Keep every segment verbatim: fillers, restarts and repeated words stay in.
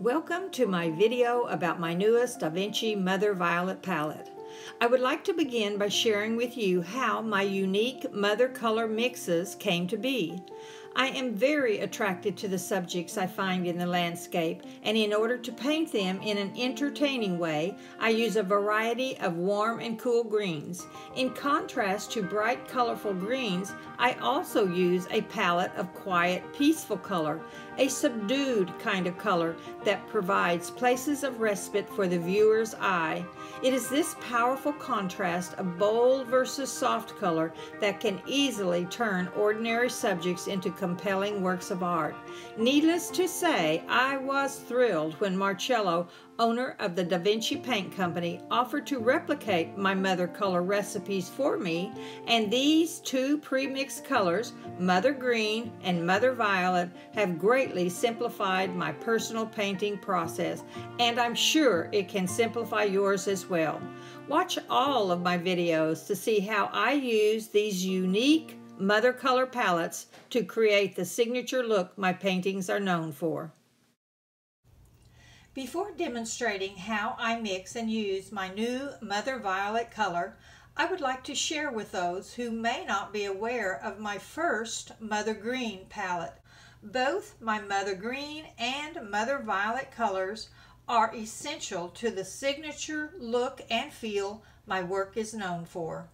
Welcome to my video about my newest Da Vinci Mother Violet palette. I would like to begin by sharing with you how my unique mother color mixes came to be. I am very attracted to the subjects I find in the landscape, and in order to paint them in an entertaining way, I use a variety of warm and cool greens. In contrast to bright, colorful greens, I also use a palette of quiet, peaceful color, a subdued kind of color that provides places of respite for the viewer's eye. It is this powerful contrast of bold versus soft color that can easily turn ordinary subjects into compelling works of art. Needless to say, I was thrilled when Marcello, owner of the Da Vinci Paint Company, offered to replicate my mother color recipes for me, and these two pre-mixed colors, Mother Green and Mother Violet, have greatly simplified my personal painting process, and I'm sure it can simplify yours as well. Watch all of my videos to see how I use these unique mother color palettes to create the signature look my paintings are known for. Before demonstrating how I mix and use my new Mother Violet color, I would like to share with those who may not be aware of my first Mother Green palette. Both my Mother Green and Mother Violet colors are essential to the signature look and feel my work is known for.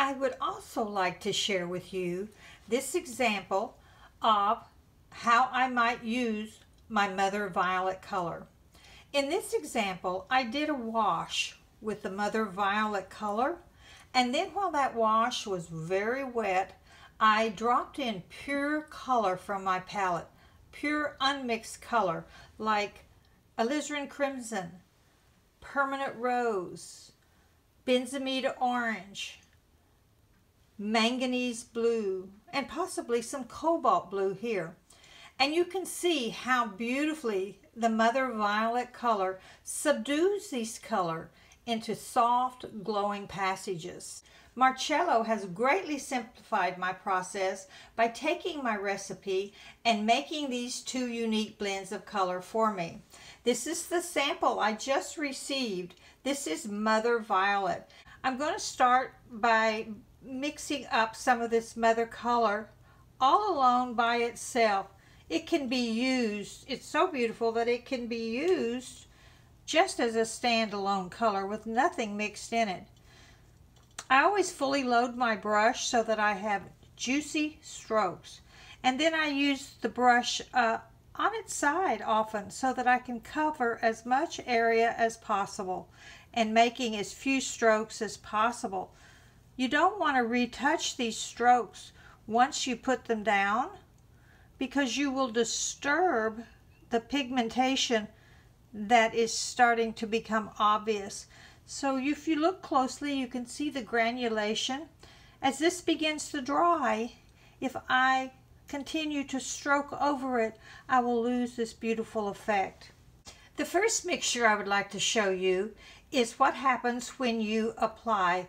I would also like to share with you this example of how I might use my Mother Violet color. In this example, I did a wash with the Mother Violet color, and then while that wash was very wet, I dropped in pure color from my palette, pure unmixed color, like Alizarin Crimson, Permanent Rose, Benzimita Orange, Manganese blue, and possibly some cobalt blue here. And you can see how beautifully the Mother Violet color subdues these colors into soft, glowing passages. Marcello has greatly simplified my process by taking my recipe and making these two unique blends of color for me. This is the sample I just received. This is Mother Violet. I'm going to start by mixing up some of this mother color all alone by itself. It can be used, it's so beautiful that it can be used just as a standalone color with nothing mixed in it. I always fully load my brush so that I have juicy strokes. And then I use the brush uh, on its side often so that I can cover as much area as possible and making as few strokes as possible. You don't want to retouch these strokes once you put them down, because you will disturb the pigmentation that is starting to become obvious. So if you look closely, you can see the granulation. As this begins to dry, if I continue to stroke over it, I will lose this beautiful effect. The first mixture I would like to show you is what happens when you apply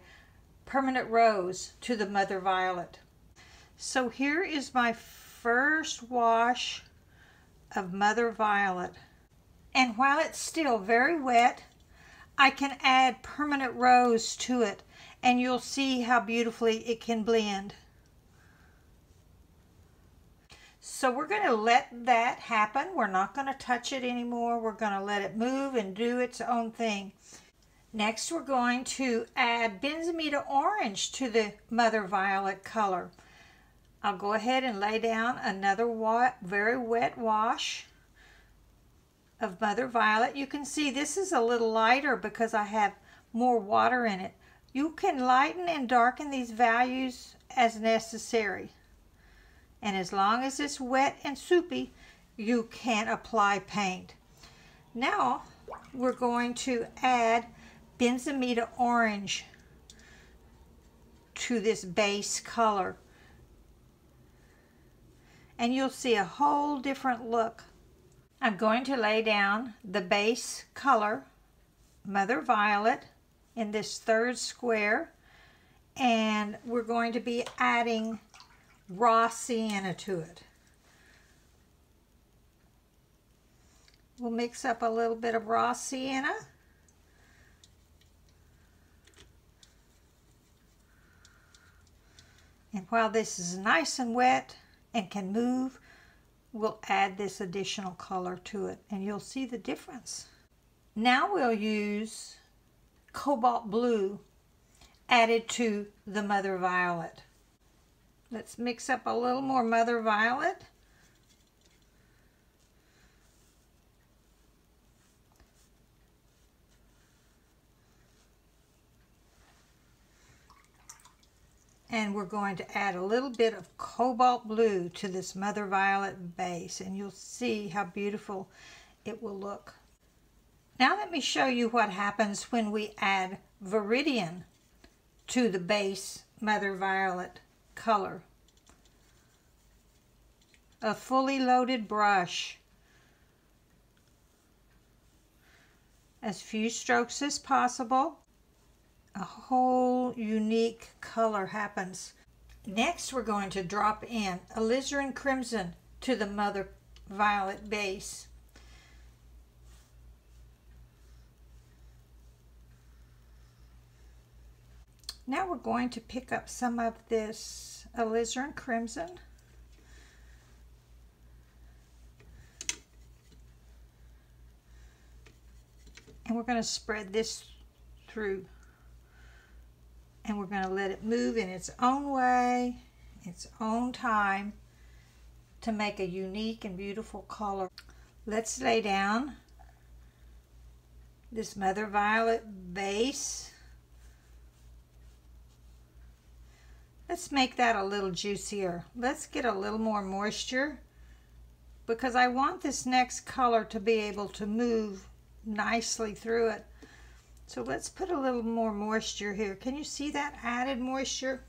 Permanent Rose to the Mother Violet. So here is my first wash of Mother Violet, and while it's still very wet, I can add Permanent Rose to it, and you'll see how beautifully it can blend. So we're going to let that happen. We're not going to touch it anymore. We're going to let it move and do its own thing. Next, we're going to add Benzimida Orange to the Mother Violet color. I'll go ahead and lay down another wa very wet wash of Mother Violet. You can see this is a little lighter because I have more water in it. You can lighten and darken these values as necessary. And as long as it's wet and soupy, you can apply paint. Now, we're going to add Benzimida Orange to this base color. And you'll see a whole different look. I'm going to lay down the base color, Mother Violet, in this third square, and we're going to be adding Raw Sienna to it. We'll mix up a little bit of raw sienna. And while this is nice and wet and can move, we'll add this additional color to it, and you'll see the difference. Now we'll use cobalt blue added to the mother violet. Let's mix up a little more mother violet. And we're going to add a little bit of cobalt blue to this mother violet base, and you'll see how beautiful it will look. Now let me show you what happens when we add Viridian to the base mother violet color. A fully loaded brush. As few strokes as possible. A whole unique color happens. Next, we're going to drop in Alizarin Crimson to the mother violet base. Now we're going to pick up some of this Alizarin Crimson. And we're going to spread this through. And we're going to let it move in its own way, its own time, to make a unique and beautiful color. Let's lay down this mother violet base. Let's make that a little juicier. Let's get a little more moisture, because I want this next color to be able to move nicely through it. So let's put a little more moisture here. Can you see that added moisture?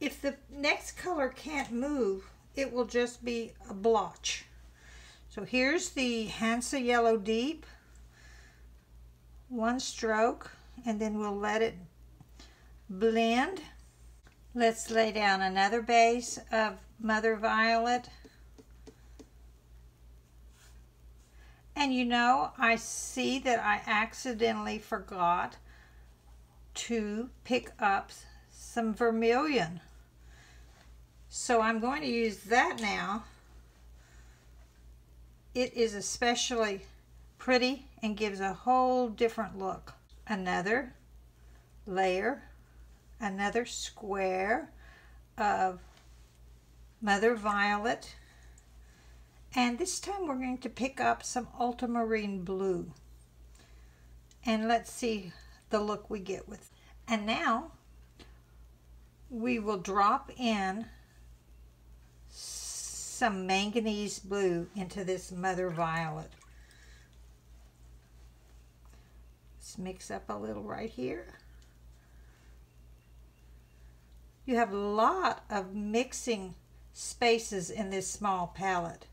If the next color can't move, it will just be a blotch. So here's the Hansa Yellow Deep. One stroke, and then we'll let it blend. Let's lay down another base of Mother Violet. And you know, I see that I accidentally forgot to pick up some vermilion. So I'm going to use that now. It is especially pretty and gives a whole different look. Another layer, another square of Mother Violet. And this time we're going to pick up some ultramarine blue. And let's see the look we get with. And now we will drop in some manganese blue into this mother violet. Let's mix up a little right here. You have a lot of mixing spaces in this small palette.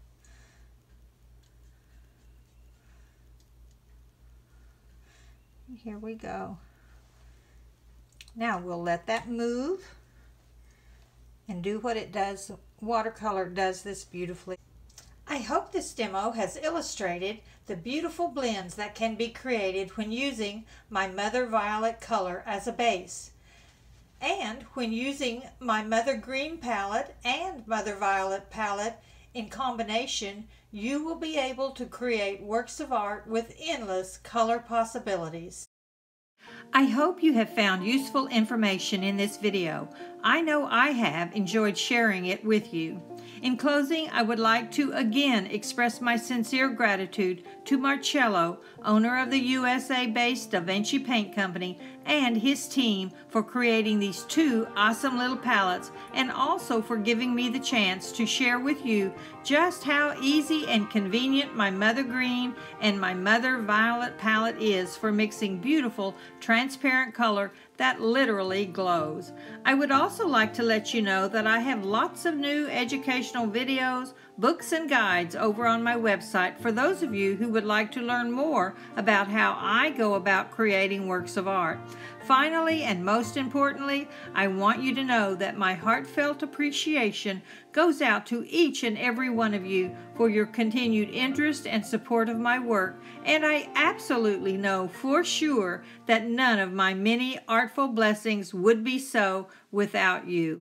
Here we go. Now we'll let that move and do what it does. Watercolor does this beautifully. I hope this demo has illustrated the beautiful blends that can be created when using my Mother Violet color as a base. And when using my Mother Green palette and Mother Violet palette in combination, you will be able to create works of art with endless color possibilities. I hope you have found useful information in this video. I know I have enjoyed sharing it with you. In closing, I would like to again express my sincere gratitude to Marcello, owner of the U S A-based Da Vinci Paint Company, and his team for creating these two awesome little palettes, and also for giving me the chance to share with you just how easy and convenient my Mother Green and my Mother Violet palette is for mixing beautiful, transparent color that literally glows. I would also like to let you know that I have lots of new educational videos, books and guides over on my website for those of you who would like to learn more about how I go about creating works of art. Finally, and most importantly, I want you to know that my heartfelt appreciation goes out to each and every one of you for your continued interest and support of my work, and I absolutely know for sure that none of my many artful blessings would be so without you.